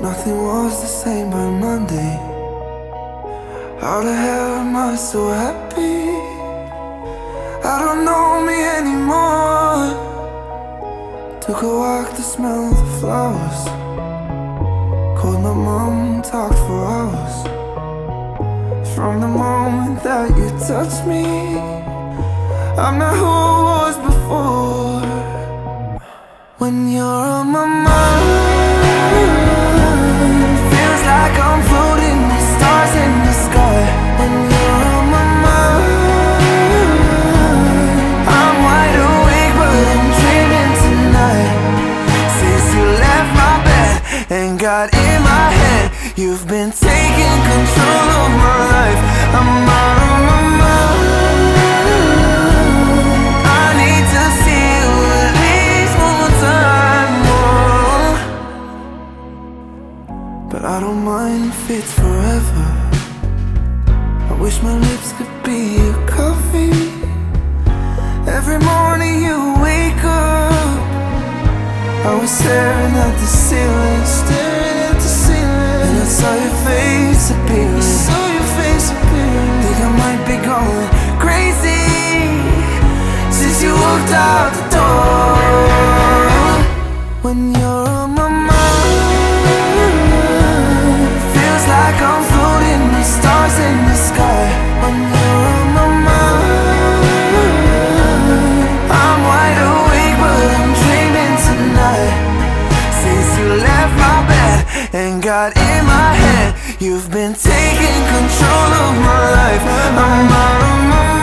Nothing was the same by Monday. How the hell am I so happy? I don't know me anymore. Took a walk to smell the flowers. Called my mom, talked for hours. From the moment that you touched me, I'm not who I was before. When you're on my mind, like I'm floating with stars in the sky. When you're on my mind, I'm wide awake but I'm dreaming tonight. Since you left my bed and got in my head, you've been taking control of my life. I'm out of my mind. I need to see you at least one time more. But I don't mind if it's forever. I wish my lips could be your coffee. Every morning you wake up, I was staring at the ceiling, staring at the ceiling, and I saw your face appearing, I saw your face appearing. Think I might be going crazy since you walked out the door. When you're on my mind, like I'm floating with stars in the sky. When you're on my mind, I'm wide awake but I'm dreaming tonight. Since you left my bed and got in my head, you've been taking control of my life. I'm out of my mind.